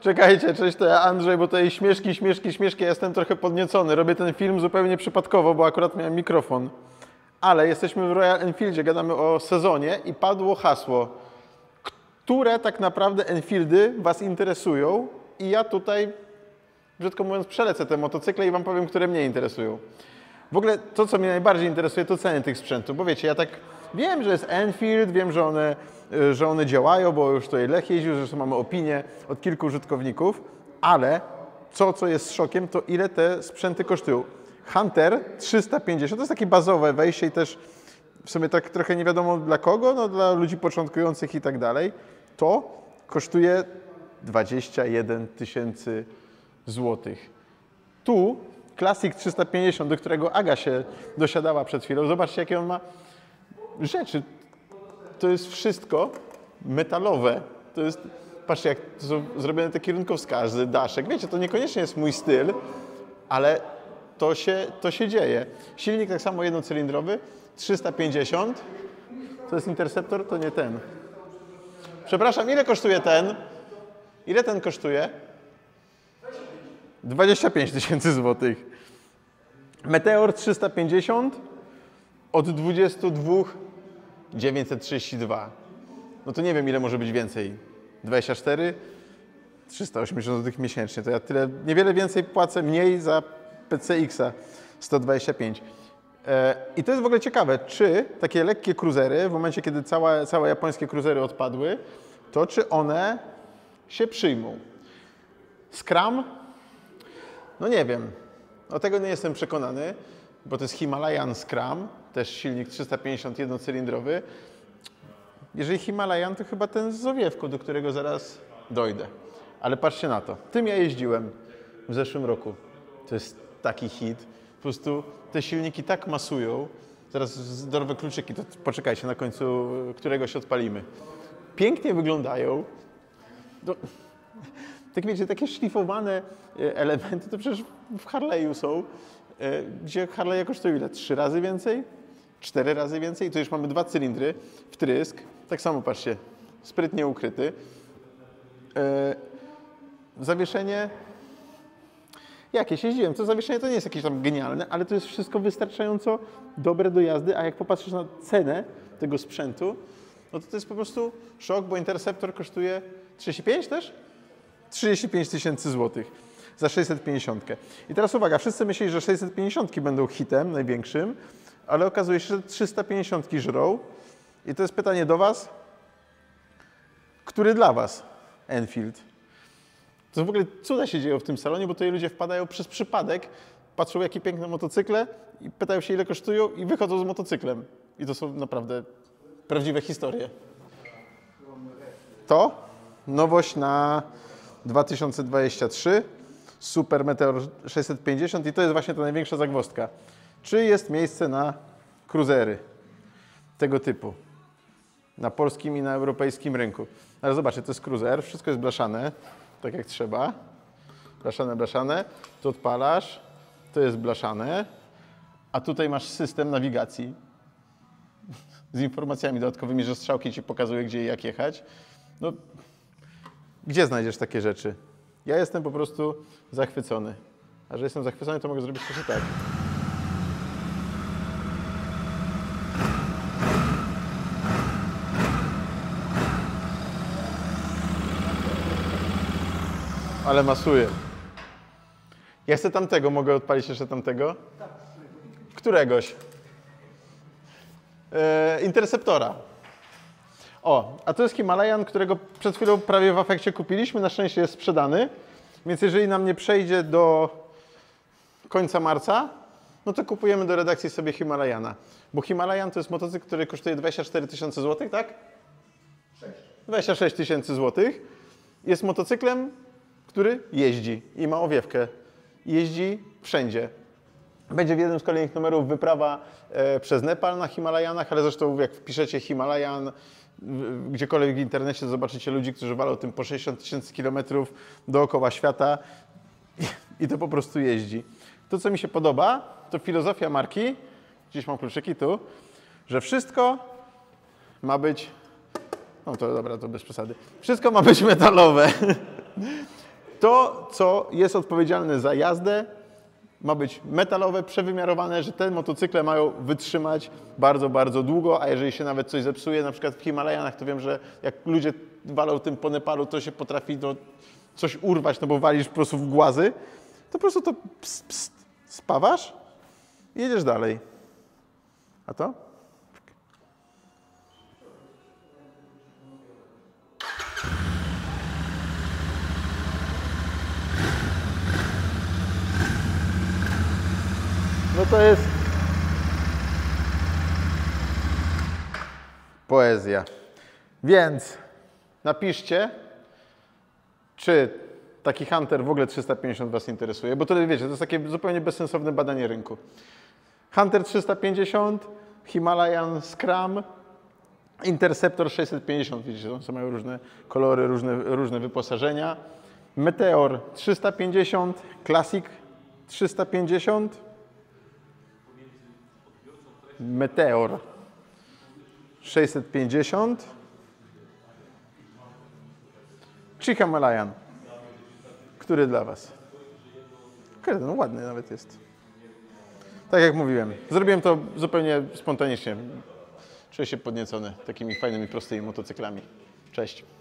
Czekajcie, cześć, to ja Andrzej, bo tutaj śmieszki, ja jestem trochę podniecony. Robię ten film zupełnie przypadkowo, bo akurat miałem mikrofon. Ale jesteśmy w Royal Enfieldzie, gadamy o sezonie i padło hasło, które tak naprawdę Enfieldy Was interesują i ja tutaj, brzydko mówiąc, przelecę te motocykle i Wam powiem, które mnie interesują. W ogóle to, co mnie najbardziej interesuje, to ceny tych sprzętów, bo wiecie, ja tak wiem, że jest Enfield, wiem, że one działają, bo już tutaj Lech jeździł, zresztą mamy opinię od kilku użytkowników, ale co jest szokiem, to ile te sprzęty kosztują. Hunter 350 to jest takie bazowe wejście i też w sumie tak trochę nie wiadomo dla kogo, no dla ludzi początkujących i tak dalej, to kosztuje 21 tysięcy złotych. Tu Classic 350, do którego Aga się dosiadała przed chwilą, zobaczcie jakie on ma rzeczy. To jest wszystko metalowe, to jest, patrzcie jak to są zrobione te kierunkowskazy, daszek, wiecie, to niekoniecznie jest mój styl, ale to się dzieje. Silnik tak samo jednocylindrowy, 350, to jest Interceptor, to nie ten. Przepraszam, ile kosztuje ten? Ile ten kosztuje? 25 tysięcy złotych. Meteor 350 od 22 932. No to nie wiem, ile może być więcej. 24, 380 złotych miesięcznie. To ja tyle, niewiele więcej płacę mniej za PCX-a 125. I to jest w ogóle ciekawe, czy takie lekkie cruisery, w momencie kiedy całe japońskie cruisery odpadły, to czy one się przyjmą. Scram? No nie wiem. O tego nie jestem przekonany, bo to jest Himalayan Scram, też silnik 350 jednocylindrowy. Jeżeli Himalayan, to chyba ten z owiewką, do którego zaraz dojdę. Ale patrzcie na to. Tym ja jeździłem w zeszłym roku. To jest taki hit. Po prostu te silniki tak masują. Zaraz zdrowe kluczyki, to poczekajcie na końcu, któregoś odpalimy. Pięknie wyglądają. No, tak wiecie, takie szlifowane elementy to przecież w Harley'u są. Gdzie Harley'a kosztuje ile? 3 razy więcej? 4 razy więcej? Tu już mamy 2 cylindry, wtrysk. Tak samo patrzcie, sprytnie ukryty. Zawieszenie. Jakieś jeździłem, to zawieszenie to nie jest jakieś tam genialne, ale to jest wszystko wystarczająco dobre do jazdy, a jak popatrzysz na cenę tego sprzętu, no to jest po prostu szok, bo Interceptor kosztuje 35 też? 35 tysięcy złotych za 650. I teraz uwaga, wszyscy myśleli, że 650 będą hitem największym, ale okazuje się, że 350 żrą i to jest pytanie do Was, który dla Was Enfield? To w ogóle cuda się dzieją w tym salonie, bo tutaj ludzie wpadają przez przypadek, patrzą jakie piękne motocykle i pytają się ile kosztują i wychodzą z motocyklem. I to są naprawdę prawdziwe historie. To nowość na 2023, Super Meteor 650 i to jest właśnie ta największa zagwozdka. Czy jest miejsce na cruisery tego typu? Na polskim i na europejskim rynku. Ale zobaczcie, to jest cruiser, wszystko jest blaszane. Tak jak trzeba, blaszane, to odpalasz, to jest blaszane, a tutaj masz system nawigacji z informacjami dodatkowymi, że strzałki Ci pokazuje gdzie i jak jechać. No, gdzie znajdziesz takie rzeczy? Ja jestem po prostu zachwycony, a że jestem zachwycony, to mogę zrobić coś tak. Ale masuje. Ja chcę tamtego, mogę odpalić jeszcze tamtego? Tak. Któregoś. Interceptora. O, a to jest Himalayan, którego przed chwilą prawie w afekcie kupiliśmy. Na szczęście jest sprzedany. Więc jeżeli nam nie przejdzie do końca marca, no to kupujemy do redakcji sobie Himalayana. Bo Himalayan to jest motocykl, który kosztuje 24 tysiące złotych, tak? 26 tysięcy złotych. Jest motocyklem, który jeździ i ma owiewkę. Jeździ wszędzie. Będzie w jednym z kolejnych numerów wyprawa przez Nepal na Himalajanach, ale zresztą jak wpiszecie Himalajan gdziekolwiek w internecie, zobaczycie ludzi, którzy walą tym po 60 tysięcy kilometrów dookoła świata i to po prostu jeździ. To, co mi się podoba, to filozofia marki, gdzieś mam kluczyki tu, że wszystko ma być, no to dobra, to bez przesady, wszystko ma być metalowe. To, co jest odpowiedzialne za jazdę, ma być metalowe, przewymiarowane, że te motocykle mają wytrzymać bardzo, bardzo długo, a jeżeli się nawet coś zepsuje, na przykład w Himalajanach, to wiem, że jak ludzie walą tym po Nepalu, to się potrafi coś urwać, no bo walisz po prostu w głazy, to po prostu to spawasz i jedziesz dalej. A to? No to jest poezja. Więc napiszcie, czy taki Hunter w ogóle 350 was interesuje, bo to wiecie, to jest takie zupełnie bezsensowne badanie rynku. Hunter 350, Himalayan Scram, Interceptor 650, widzicie, to mają różne kolory, różne wyposażenia. Meteor 350, Classic 350, Meteor 650 czy Himalayan? Który dla was? Kurde, no ładny nawet jest. Tak jak mówiłem, zrobiłem to zupełnie spontanicznie. Czuję się podniecony takimi fajnymi, prostymi motocyklami. Cześć.